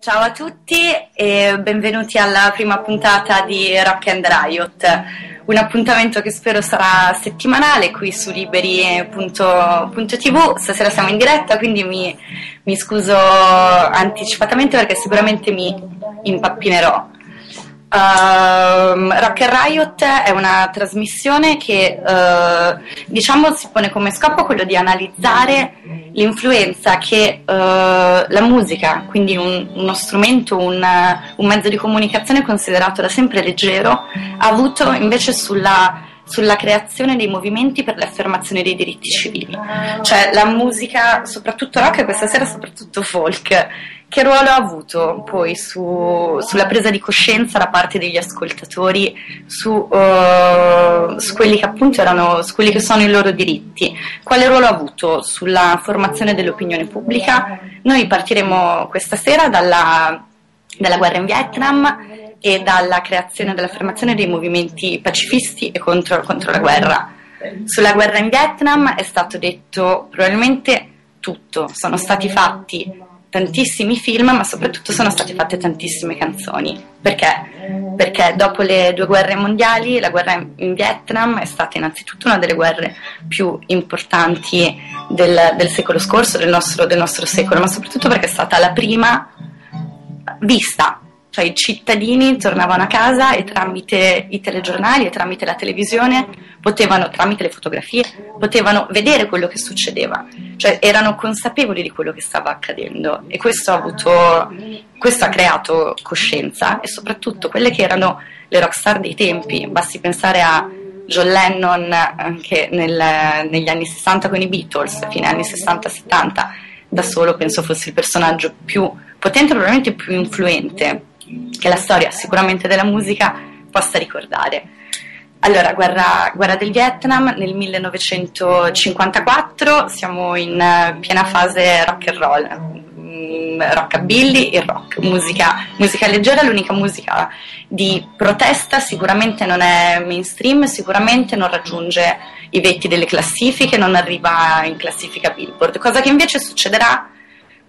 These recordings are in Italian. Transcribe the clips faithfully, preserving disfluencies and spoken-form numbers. Ciao a tutti e benvenuti alla prima puntata di Rock and Riot, un appuntamento che spero sarà settimanale qui su liberi punto ti vu. Stasera siamo in diretta, quindi mi, mi scuso anticipatamente perché sicuramente mi impappinerò. Um, Rock and Riot è una trasmissione che uh, diciamo si pone come scopo quello di analizzare l'influenza che uh, la musica, quindi un, uno strumento, un, un mezzo di comunicazione considerato da sempre leggero, ha avuto invece sulla sulla creazione dei movimenti per l'affermazione dei diritti civili. Cioè la musica, soprattutto rock e questa sera soprattutto folk, che ruolo ha avuto poi su, sulla presa di coscienza da parte degli ascoltatori su, uh, su quelli che appunto erano, su quelli che sono i loro diritti? Quale ruolo ha avuto sulla formazione dell'opinione pubblica? Noi partiremo questa sera dalla, dalla guerra in Vietnam e dalla creazione e dall'affermazione dei movimenti pacifisti e contro, contro la guerra. Sulla guerra in Vietnam è stato detto probabilmente tutto, sono stati fatti tantissimi film, ma soprattutto sono state fatte tantissime canzoni. Perché? Perché dopo le due guerre mondiali, la guerra in Vietnam è stata innanzitutto una delle guerre più importanti del, del secolo scorso, del nostro, del nostro secolo, ma soprattutto perché è stata la prima vista. Cioè i cittadini tornavano a casa e tramite i telegiornali e tramite la televisione potevano, tramite le fotografie, potevano vedere quello che succedeva, cioè erano consapevoli di quello che stava accadendo, e questo ha avuto, questo ha creato coscienza, e soprattutto quelle che erano le rockstar dei tempi, basti pensare a John Lennon anche nel, negli anni sessanta con i Beatles, fine anni sessanta settanta, da solo penso fosse il personaggio più potente, probabilmente più influente che la storia sicuramente della musica possa ricordare. Allora, guerra, guerra del Vietnam nel millenovecentocinquantaquattro, siamo in uh, piena fase rock and roll, mm, rockabilly e rock, musica, musica leggera, l'unica musica di protesta, sicuramente non è mainstream, sicuramente non raggiunge i vecchi delle classifiche, non arriva in classifica Billboard, cosa che invece succederà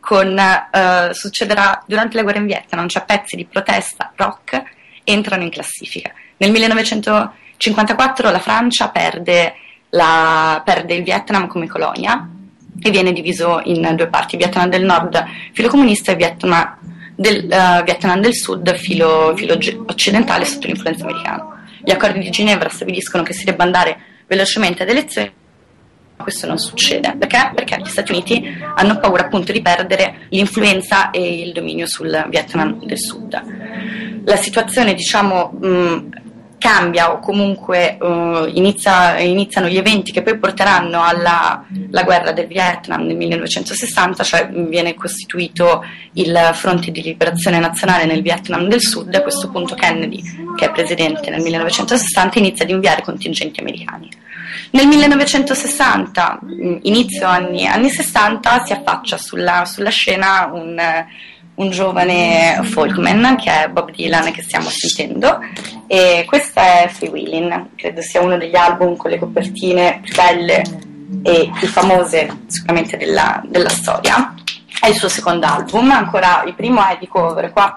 Con, uh, succederà durante la guerra in Vietnam, cioè pezzi di protesta rock entrano in classifica. Nel millenovecentocinquantaquattro la Francia perde, la, perde il Vietnam come colonia e viene diviso in due parti, Vietnam del Nord filocomunista e Vietnam del, uh, Vietnam del Sud filo, filo occidentale sotto l'influenza americana. Gli accordi di Ginevra stabiliscono che si debba andare velocemente ad elezioni. Questo non succede, perché? Perché gli Stati Uniti hanno paura appunto di perdere l'influenza e il dominio sul Vietnam del Sud. La situazione diciamo mh, cambia, o comunque uh, inizia, iniziano gli eventi che poi porteranno alla la guerra del Vietnam nel millenovecentosessanta, cioè viene costituito il Fronte di Liberazione Nazionale nel Vietnam del Sud. A questo punto Kennedy, che è presidente nel millenovecentosessanta, inizia ad inviare contingenti americani. Nel millenovecentosessanta, inizio anni, anni sessanta, si affaccia sulla, sulla scena un, un giovane folkman che è Bob Dylan, che stiamo sentendo, e questo è Freewheelin', credo sia uno degli album con le copertine più belle e più famose sicuramente della, della storia. È il suo secondo album, ancora il primo è di cover, qua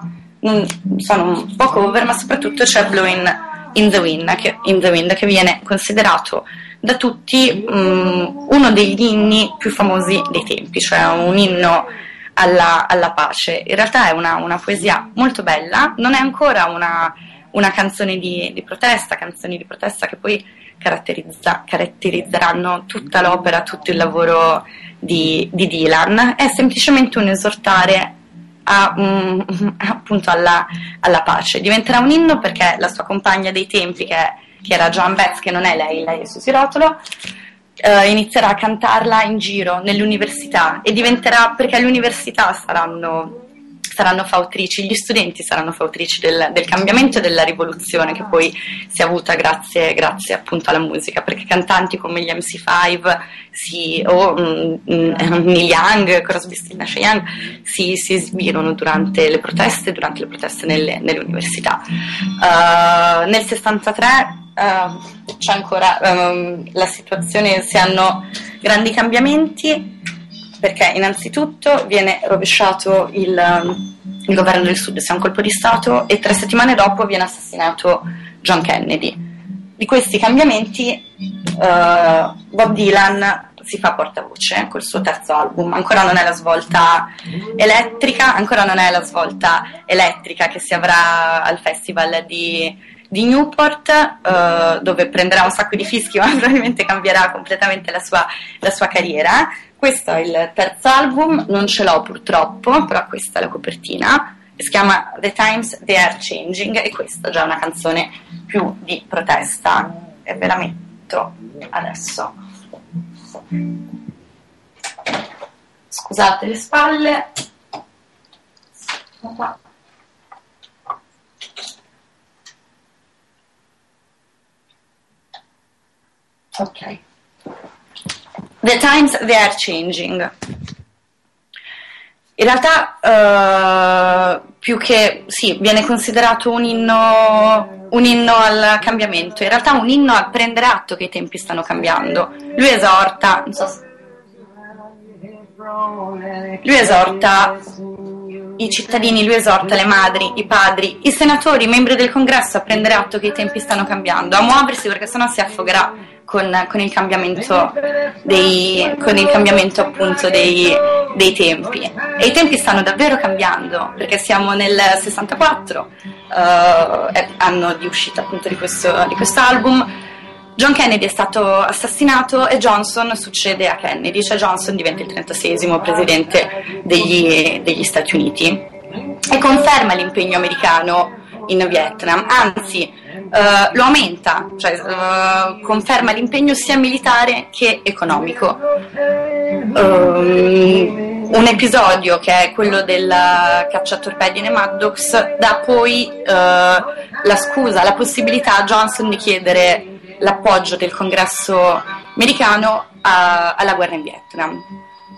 sono un po' cover, ma soprattutto c'è Blowin' in the Wind, che, in the Wind, che viene considerato da tutti um, uno degli inni più famosi dei tempi, cioè un inno alla, alla pace. In realtà è una, una poesia molto bella, non è ancora una, una canzone di, di protesta, canzoni di protesta che poi caratterizza, caratterizzeranno tutta l'opera, tutto il lavoro di, di Dylan, è semplicemente un esortare A, um, appunto alla, alla pace. Diventerà un inno perché la sua compagna dei tempi, che, è, che era Joan Baez, che non è lei, lei è Susirotolo, eh, inizierà a cantarla in giro nell'università, e diventerà, perché all'università saranno, saranno fautrici, gli studenti saranno fautrici del, del cambiamento e della rivoluzione che poi si è avuta grazie, grazie appunto alla musica, perché cantanti come gli emme ci cinque si, o mm, mm, Young, Crosby, Stills and Nash, Young si, si esibivano durante le proteste, durante le proteste nelle, nelle università. Uh, nel sessantatré uh, c'è ancora um, la situazione, si hanno grandi cambiamenti, perché innanzitutto viene rovesciato il, il governo del sud sia un colpo di stato, e tre settimane dopo viene assassinato John Kennedy. Di questi cambiamenti uh, Bob Dylan si fa portavoce col suo terzo album. Ancora non è la svolta elettrica, ancora non è la svolta elettrica che si avrà al festival di, di Newport, uh, dove prenderà un sacco di fischi, ma probabilmente cambierà completamente la sua, la sua carriera. Questo è il terzo album, non ce l'ho purtroppo, però questa è la copertina. Si chiama The Times They Are Changing, e questa è già una canzone più di protesta, e ve la metto adesso. Scusate le spalle. Sono qua. Ok. The Times They Are Changing. In realtà uh, più che sì, viene considerato un inno, un inno al cambiamento, in realtà un inno a prendere atto che i tempi stanno cambiando. Lui esorta, non so se... lui esorta i cittadini, lui esorta le madri, i padri, i senatori, i membri del congresso a prendere atto che i tempi stanno cambiando, a muoversi, perché sennò si affogherà con, con il cambiamento dei, con il cambiamento appunto dei dei tempi. E i tempi stanno davvero cambiando, perché siamo nel sessantaquattro, eh, anno di uscita appunto di questo di questo album. John Kennedy è stato assassinato e Johnson succede a Kennedy, cioè Johnson diventa il trentaseiesimo presidente degli, degli Stati Uniti e conferma l'impegno americano in Vietnam, anzi eh, lo aumenta, cioè eh, conferma l'impegno sia militare che economico. Um, un episodio che è quello della cacciatorpedine Maddox dà poi eh, la scusa, la possibilità a Johnson di chiedere l'appoggio del congresso americano a, alla guerra in Vietnam.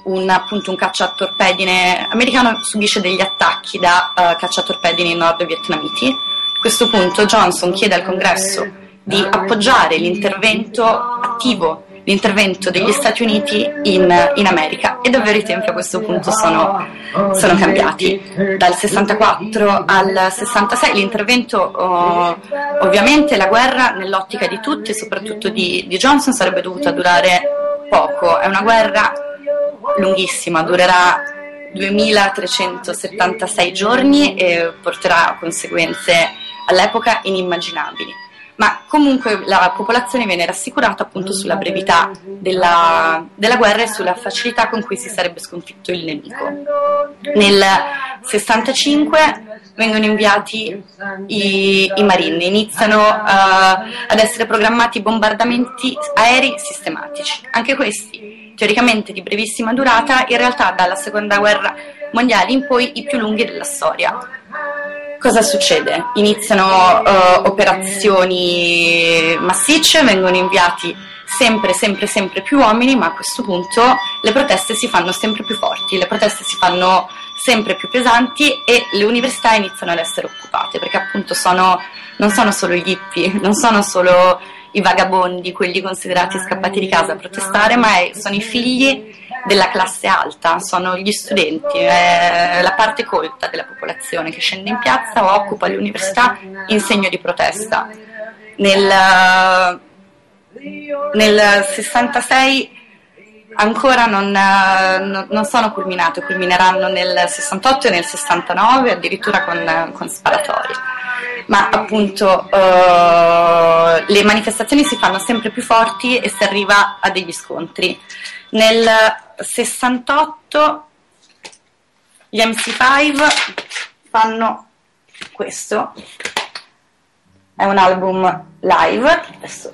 Un, appunto, un cacciatorpedine americano subisce degli attacchi da uh, cacciatorpedini nord-vietnamiti. A questo punto Johnson chiede al Congresso di appoggiare l'intervento attivo, l'intervento degli Stati Uniti in, in America, e davvero i tempi a questo punto sono, sono cambiati. Dal sessantaquattro al sessantasei l'intervento, oh, ovviamente la guerra nell'ottica di tutti, soprattutto di, di Johnson, sarebbe dovuta durare poco. È una guerra lunghissima, durerà duemilatrecentosettantasei giorni e porterà conseguenze all'epoca inimmaginabili, ma comunque la popolazione viene rassicurata appunto sulla brevità della, della guerra e sulla facilità con cui si sarebbe sconfitto il nemico. Nel sessantacinque vengono inviati i, i marini, iniziano uh, ad essere programmati bombardamenti aerei sistematici, anche questi teoricamente di brevissima durata, in realtà dalla seconda guerra mondiale in poi i più lunghi della storia. Cosa succede? Iniziano uh, operazioni massicce, vengono inviati sempre, sempre, sempre più uomini, ma a questo punto le proteste si fanno sempre più forti, le proteste si fanno sempre più pesanti e le università iniziano ad essere occupate, perché appunto sono, non sono solo gli hippie, non sono solo i vagabondi, quelli considerati scappati di casa a protestare, ma è, sono i figli della classe alta, sono gli studenti, è la parte colta della popolazione che scende in piazza o occupa le università in segno di protesta. Nel, nel sessantasei ancora non, non sono culminato, culmineranno nel sessantotto e nel sessantanove, addirittura con, con sparatori. Ma appunto eh, le manifestazioni si fanno sempre più forti e si arriva a degli scontri. Nel sessantotto gli emme ci cinque fanno questo, è un album live, adesso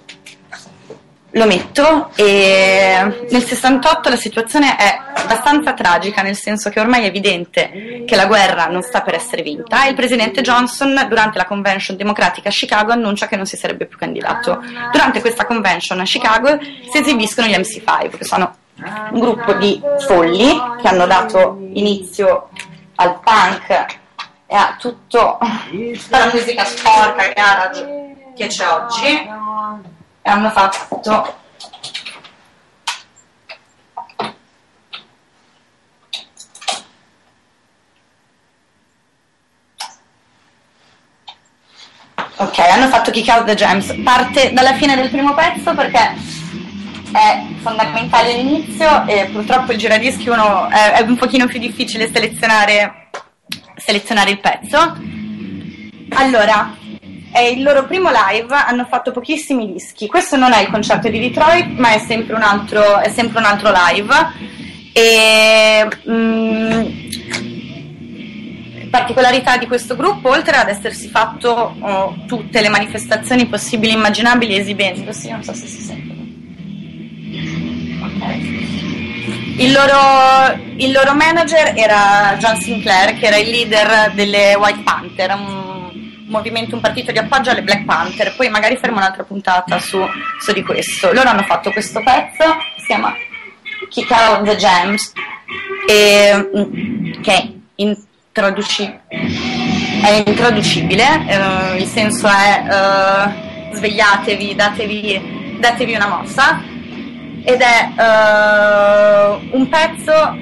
lo metto, e nel sessantotto la situazione è abbastanza tragica, nel senso che ormai è evidente che la guerra non sta per essere vinta, e il presidente Johnson durante la convention democratica a Chicago annuncia che non si sarebbe più candidato. Durante questa convention a Chicago si esibiscono gli emme ci cinque, che sono un gruppo di folli che hanno dato inizio al punk e a tutta la musica sporca e garage che c'è oggi. E hanno fatto ok, hanno fatto Kick Out the Gems. Parte dalla fine del primo pezzo perché è fondamentale l'inizio, e purtroppo il giradischi uno è, è un pochino più difficile selezionare, selezionare il pezzo. Allora, è il loro primo live, hanno fatto pochissimi dischi. Questo non è il concerto di Detroit, ma è sempre un altro, è sempre un altro live. E mh, particolarità di questo gruppo, oltre ad essersi fatto oh, tutte le manifestazioni possibili e immaginabili esibendosi, non so se si sente. Il loro, il loro manager era John Sinclair, che era il leader delle White Panther, un movimento, un partito di appoggio alle Black Panther. Poi magari faremo un'altra puntata su, su di questo. Loro hanno fatto questo pezzo, si chiama Kick Out the Gems, e, che introduci, è intraducibile, eh, il senso è eh, svegliatevi, datevi, datevi una mossa. Ed è uh, un pezzo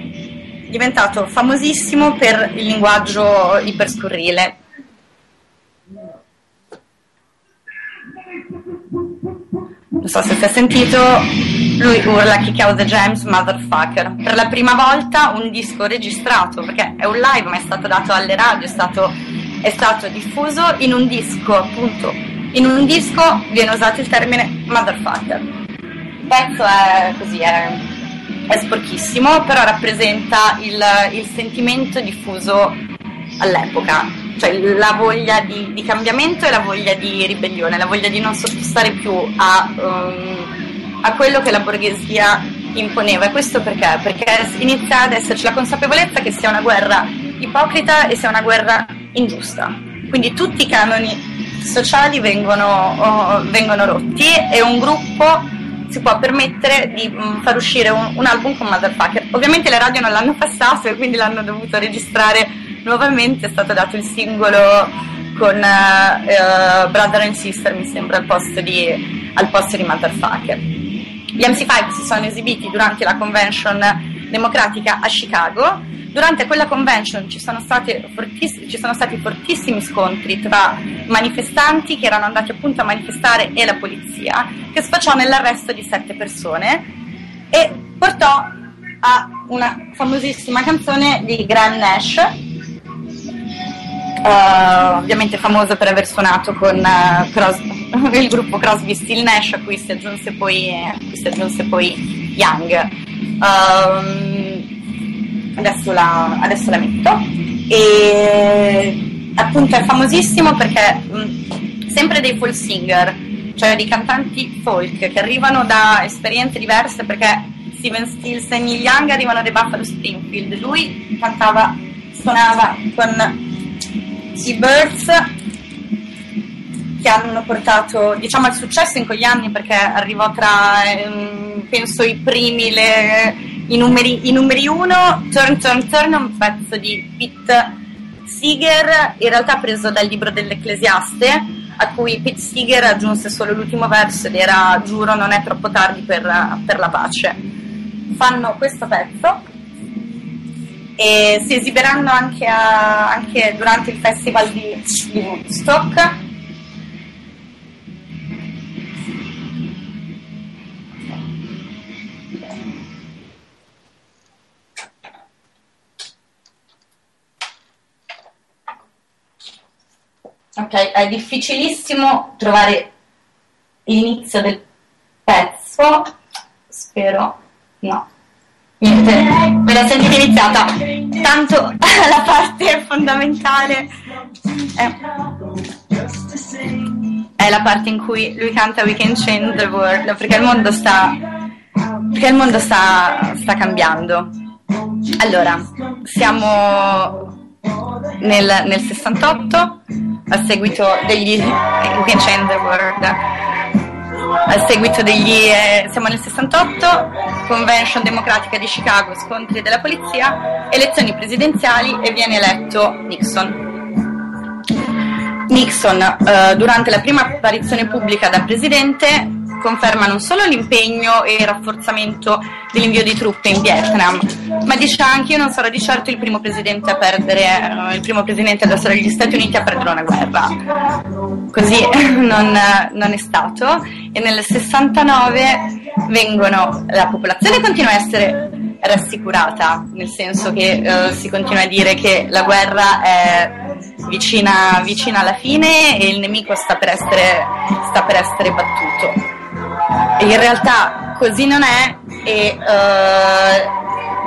diventato famosissimo per il linguaggio iperscurrile. Non so se si è sentito, lui urla Kick Out the Gems, motherfucker. Per la prima volta un disco registrato, perché è un live, ma è stato dato alle radio, è stato, è stato diffuso in un disco, appunto. In un disco viene usato il termine motherfucker. Il pezzo è così, è, è sporchissimo, però rappresenta il, il sentimento diffuso all'epoca, cioè la voglia di, di cambiamento e la voglia di ribellione, la voglia di non sottostare più a, um, a quello che la borghesia imponeva. E questo perché? Perché inizia ad esserci la consapevolezza che sia una guerra ipocrita e sia una guerra ingiusta, quindi tutti i canoni sociali vengono, oh, vengono rotti, e un gruppo si può permettere di far uscire un, un album con motherfucker. Ovviamente le radio non l'hanno passato e quindi l'hanno dovuto registrare nuovamente. È stato dato il singolo con uh, Brother and Sister, mi sembra, al posto di, al posto di motherfucker. Gli M C cinque si sono esibiti durante la convention democratica a Chicago. Durante quella convention ci sono stati fortiss- ci sono stati fortissimi scontri tra manifestanti che erano andati appunto a manifestare e la polizia, che sfociò nell'arresto di sette persone e portò a una famosissima canzone di Graham Nash, uh, ovviamente famoso per aver suonato con uh, Crosby, il gruppo Crosby, Stills and Nash, a cui si aggiunse poi, eh, a cui si aggiunse poi Young. Um, Adesso la, adesso la metto. E appunto è famosissimo perché mh, sempre dei folk singer, cioè dei cantanti folk che arrivano da esperienze diverse, perché Steven Stills e Neil Young arrivano dai Buffalo Springfield. Lui cantava, suonava con i Birds, che hanno portato, diciamo, al successo in quegli anni, perché arrivò tra ehm, penso i primi le I numeri, I numeri uno, Turn, Turn, Turn, un pezzo di Pete Seeger, in realtà preso dal libro dell'Ecclesiaste, a cui Pete Seeger aggiunse solo l'ultimo verso, ed era "giuro non è troppo tardi per, per la pace". Fanno questo pezzo e si esibiranno anche, a, anche durante il festival di, di Woodstock. Ok, è difficilissimo trovare l'inizio del pezzo, spero, no, niente, ve la sentite iniziata, tanto la parte fondamentale è, è la parte in cui lui canta "We can change the world", perché il mondo sta, perché il mondo sta, sta cambiando. Allora, siamo nel, nel sessantotto, a seguito degli a seguito degli eh, siamo nel sessantotto, convention democratica di Chicago, scontri della polizia, elezioni presidenziali, e viene eletto Nixon. Nixon eh, durante la prima apparizione pubblica da presidente conferma non solo l'impegno e il rafforzamento dell'invio di truppe in Vietnam, ma dice anche: io non sarò di certo il primo presidente a perdere, il primo presidente della storia degli Stati Uniti a perdere una guerra. così non, non è stato, e nel sessantanove vengono, la popolazione continua a essere rassicurata, nel senso che eh, si continua a dire che la guerra è vicina, vicina alla fine e il nemico sta per essere, sta per essere battuto. E in realtà così non è, e eh,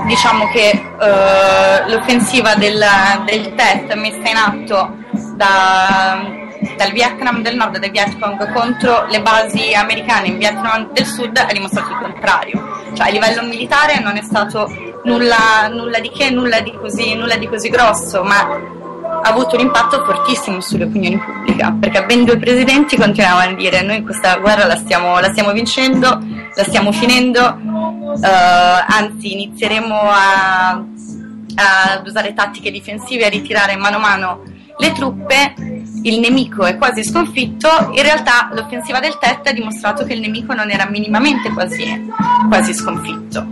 diciamo che eh, l'offensiva del, del Tet messa in atto da... dal Vietnam del Nord e dal Vietcong contro le basi americane in Vietnam del Sud ha dimostrato il contrario, cioè a livello militare non è stato nulla, nulla di che, nulla di così, nulla di così grosso, ma ha avuto un impatto fortissimo sull'opinione pubblica, perché ben due presidenti continuavano a dire: noi questa guerra la stiamo, la stiamo vincendo, la stiamo finendo, uh, anzi inizieremo a, ad usare tattiche difensive, a ritirare mano a mano le truppe, il nemico è quasi sconfitto. In realtà l'offensiva del Tet ha dimostrato che il nemico non era minimamente quasi, quasi sconfitto.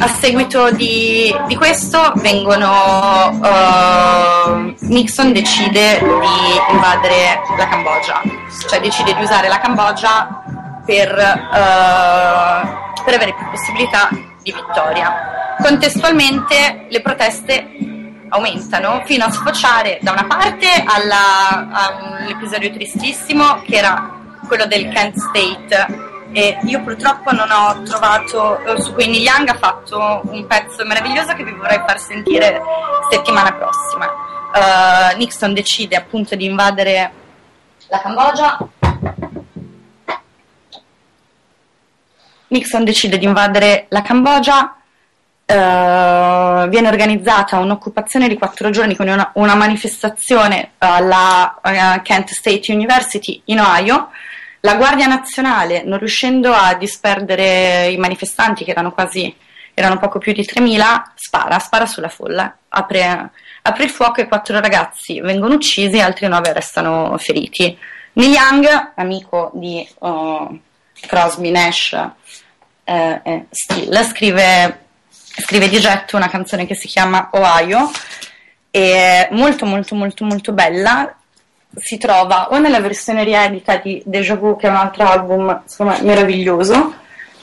A seguito di, di questo vengono uh, Nixon decide di invadere la Cambogia, cioè decide di usare la Cambogia per, uh, per avere più possibilità di vittoria. Contestualmente le proteste aumentano fino a sfociare da una parte alla, a un episodio tristissimo che era quello del Kent State, e io purtroppo non ho trovato, su cui Neil Young ha fatto un pezzo meraviglioso che vi vorrei far sentire settimana prossima. uh, Nixon decide appunto di invadere la Cambogia Nixon decide di invadere la Cambogia. Uh, viene organizzata un'occupazione di quattro giorni con una, una manifestazione alla uh, Kent State University in Ohio. La Guardia Nazionale, non riuscendo a disperdere i manifestanti, che erano quasi erano poco più di tremila, spara, spara sulla folla, apre, apre il fuoco e quattro ragazzi vengono uccisi e altri nove restano feriti. Neil Young, amico di uh, Crosby, Nash e uh, uh, Stills, scrive scrive di getto una canzone che si chiama Ohio, è molto molto molto molto bella, si trova o nella versione riedita di Deja Vu, che è un altro album insomma meraviglioso,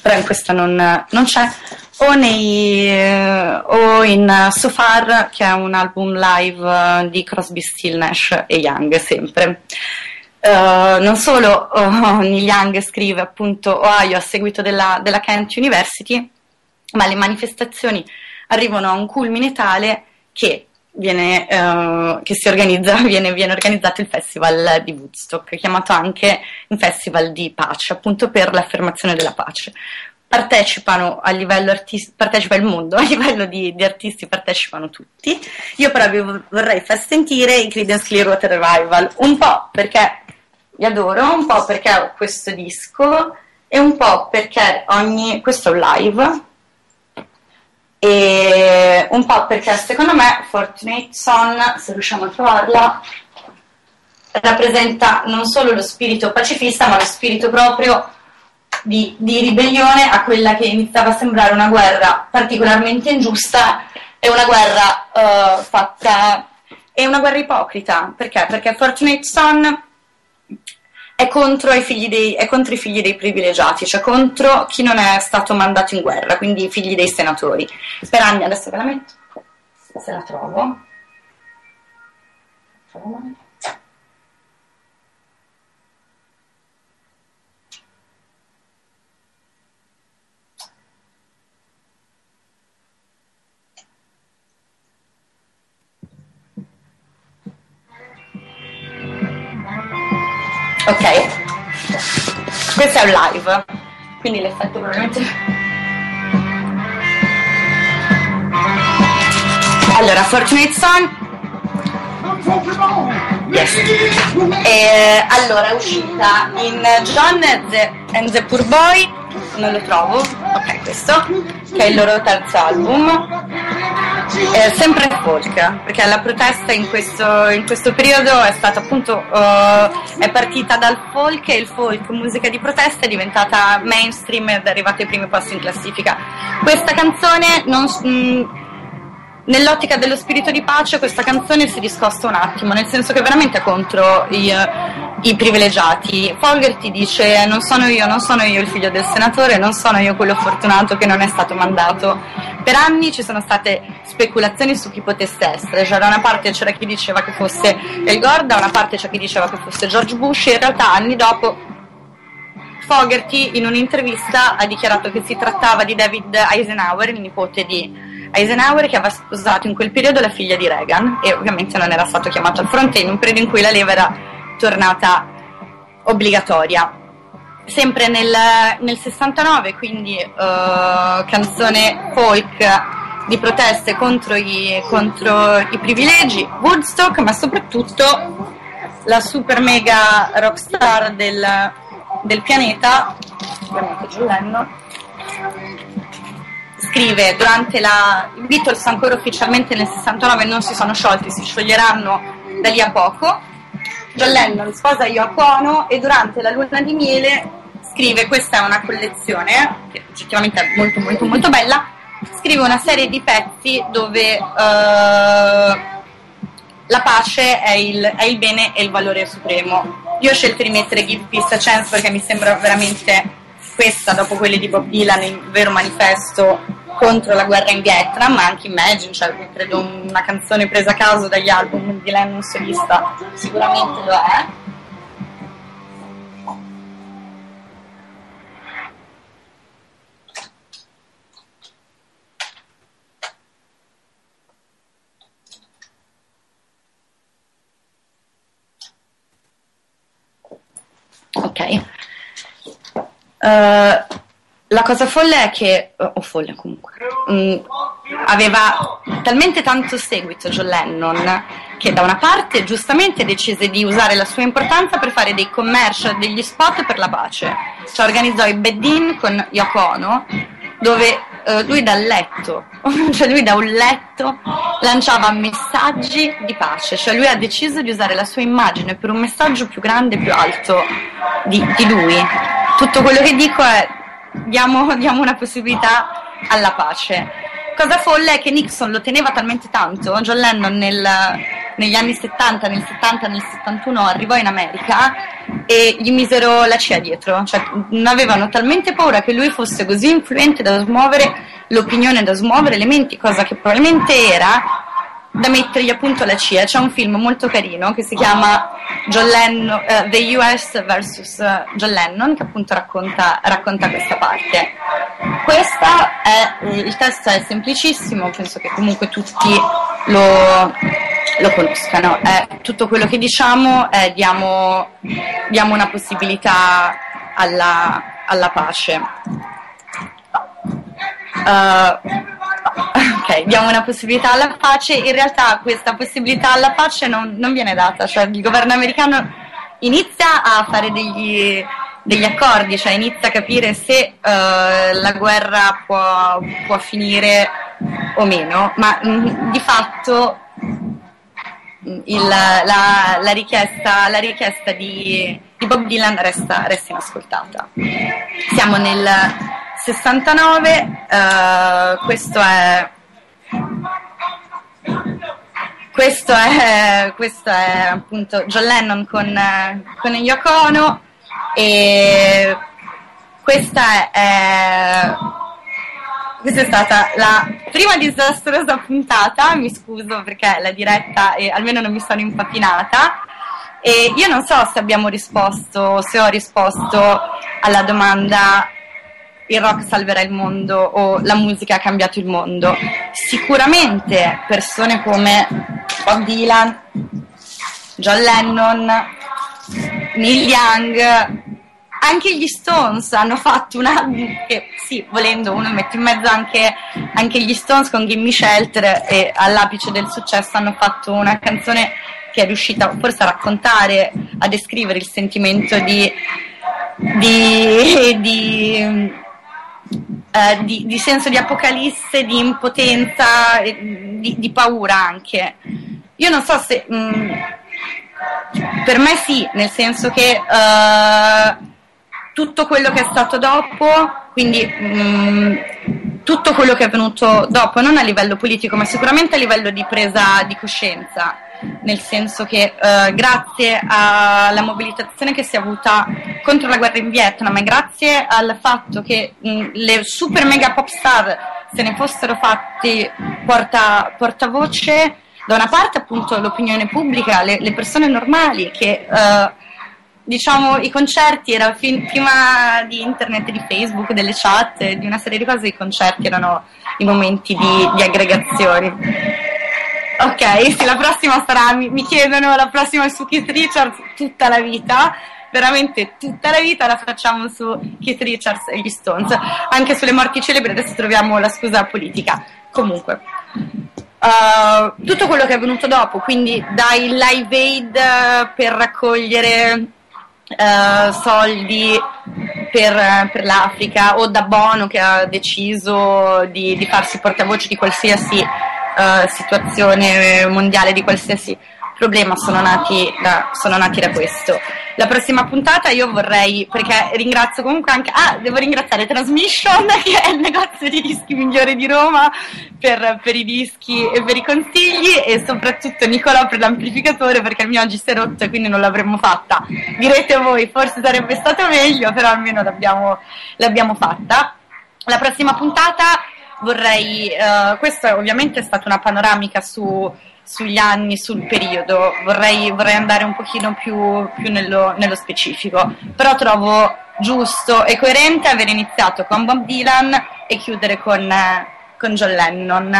però in questa non, non c'è, o, nei, eh, o in So Far, che è un album live eh, di Crosby, Stills, Nash e Young sempre. Uh, non solo oh, Neil Young scrive appunto Ohio a seguito della, della Kent University, ma le manifestazioni arrivano a un culmine tale che, viene, eh, che si organizza, viene, viene organizzato il festival di Woodstock, chiamato anche un festival di pace, appunto per l'affermazione della pace. Partecipano a livello artisti, partecipa il mondo, a livello di, di artisti partecipano tutti. Io però vi vorrei far sentire i Creedence Clearwater Revival, un po' perché li adoro, un po' perché ho questo disco e un po' perché ogni... questo è un live... e un po' perché secondo me Fortunate Son, se riusciamo a trovarla, rappresenta non solo lo spirito pacifista, ma lo spirito proprio di, di ribellione a quella che iniziava a sembrare una guerra particolarmente ingiusta e una guerra uh, fatta è una guerra ipocrita. Perché? Perché Fortunate Son è contro, i figli dei, è contro i figli dei privilegiati, cioè contro chi non è stato mandato in guerra, quindi i figli dei senatori. Per anni, adesso ve la metto, se la trovo. Ok, questo è un live, quindi l'effetto probabilmente... Allora, Fortunate Son... Yes. E, allora, è uscita in John and the Poor Boy, non lo trovo, ok, questo, che è il loro terzo album, è sempre folk, perché la protesta in questo, in questo periodo è stata appunto, uh, è partita dal folk, e il folk, musica di protesta, è diventata mainstream ed è arrivata ai primi posti in classifica. Questa canzone, non, mh, nell'ottica dello spirito di pace, questa canzone si discosta un attimo, nel senso che veramente è contro i... i privilegiati. Fogerty dice: non sono io, non sono io il figlio del senatore, non sono io quello fortunato che non è stato mandato. Per anni ci sono state speculazioni su chi potesse essere, cioè da una parte c'era chi diceva che fosse il Gore, da una parte c'era chi diceva che fosse George Bush, e in realtà anni dopo Fogerty in un'intervista ha dichiarato che si trattava di David Eisenhower, il nipote di Eisenhower, che aveva sposato in quel periodo la figlia di Reagan, e ovviamente non era stato chiamato al fronte in un periodo in cui la leva era tornata obbligatoria. Sempre nel, nel sessantanove, quindi uh, canzone folk di proteste contro i, contro i privilegi, Woodstock, ma soprattutto la super mega rockstar del, del pianeta, ovviamente John Lennon, scrive durante la... I Beatles ancora ufficialmente nel sessantanove non si sono sciolti, si scioglieranno da lì a poco. John Lennon sposa Yoko Ono e durante la luna di miele scrive, questa è una collezione che oggettivamente è molto molto molto bella, scrive una serie di pezzi dove uh, la pace è il, è il bene e il valore supremo. Io ho scelto di mettere Give Peace a Chance perché mi sembra veramente questa, dopo quelle di Bob Dylan, il vero manifesto contro la guerra in Vietnam, ma anche Imagine, cioè credo una canzone presa a caso dagli album di Lennon solista, sicuramente lo è. Ok. Uh, La cosa folle è che, o oh, folle comunque, mh, aveva talmente tanto seguito John Lennon che da una parte giustamente decise di usare la sua importanza per fare dei commercial, degli spot per la pace. Cioè organizzò i bed-in con Yoko Ono, dove eh, lui dal letto, cioè lui da un letto lanciava messaggi di pace. Cioè lui ha deciso di usare la sua immagine per un messaggio più grande, più alto di, di lui. Tutto quello che dico è: Diamo, diamo una possibilità alla pace. Cosa folle è che Nixon lo teneva talmente tanto. John Lennon nel, negli anni settanta, nel settanta, nel settantuno arrivò in America e gli misero la C I A dietro, cioè avevano talmente paura che lui fosse così influente da smuovere l'opinione, da smuovere le menti, cosa che probabilmente era, da mettergli appunto alla C I A. C'è un film molto carino che si chiama John Lennon, uh, The U S versus John Lennon, che appunto racconta, racconta questa parte. Questa è, il testo è semplicissimo, penso che comunque tutti lo, lo conoscano. È tutto quello che diciamo è diamo, diamo una possibilità alla, alla pace. Uh, Ok, diamo una possibilità alla pace. In realtà questa possibilità alla pace non, non viene data, cioè il governo americano inizia a fare degli, degli accordi, cioè inizia a capire se uh, la guerra può, può finire o meno, ma mh, di fatto il, la, la richiesta, la richiesta di, di Bob Dylan resta, resta inascoltata. Siamo nel sessantanove, uh, questo è questo è questo è appunto John Lennon con, con Yoko Ono, e questa è, è questa è stata la prima disastrosa puntata, mi scuso perché la diretta e almeno non mi sono impapinata. E io non so se abbiamo risposto, se ho risposto alla domanda il rock salverà il mondo o la musica ha cambiato il mondo. Sicuramente persone come Bob Dylan, John Lennon, Neil Young, anche gli Stones hanno fatto una, che sì, volendo uno mette in mezzo anche, anche gli Stones con Gimme Shelter, e all'apice del successo hanno fatto una canzone che è riuscita forse a raccontare, a descrivere il sentimento di di, di Uh, di, di senso di apocalisse, di impotenza, eh, di, di paura anche. Io non so se mh, per me sì, nel senso che uh, tutto quello che è stato dopo, quindi mh, tutto quello che è avvenuto dopo, non a livello politico, ma sicuramente a livello di presa di coscienza, nel senso che eh, grazie alla mobilitazione che si è avuta contro la guerra in Vietnam e grazie al fatto che mh, le super mega pop star se ne fossero fatti porta, portavoce, da una parte appunto l'opinione pubblica, le, le persone normali che... Eh, diciamo i concerti era fin, prima di internet e di Facebook, delle chat, di una serie di cose, i concerti erano i momenti di, di aggregazioni. Ok, sì, la prossima sarà, mi, mi chiedono la prossima su Keith Richards, tutta la vita, veramente tutta la vita la facciamo su Keith Richards e gli Stones, anche sulle morti celebri adesso troviamo la scusa politica. Comunque uh, tutto quello che è venuto dopo, quindi dai Live Aid per raccogliere Uh, soldi per, per l'Africa, o da Bono che ha deciso di, di farsi portavoce di qualsiasi uh, situazione mondiale, di qualsiasi problema, sono nati da, sono nati da questo. La prossima puntata io vorrei, perché ringrazio comunque anche, ah, devo ringraziare Transmission, che è il negozio di dischi migliore di Roma, per, per i dischi e per i consigli, e soprattutto Nicolò per l'amplificatore, perché il mio oggi si è rotto e quindi non l'avremmo fatta. Direte voi, forse sarebbe stato meglio, però almeno l'abbiamo, l'abbiamo fatta. La prossima puntata vorrei, eh, questa ovviamente è stata una panoramica su... sugli anni, sul periodo, vorrei, vorrei andare un pochino più, più nello, nello specifico, però trovo giusto e coerente aver iniziato con Bob Dylan e chiudere con, con John Lennon.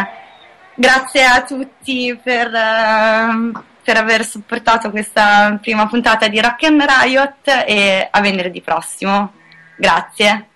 Grazie a tutti per, per aver supportato questa prima puntata di Rock and Riot, e a venerdì prossimo. Grazie.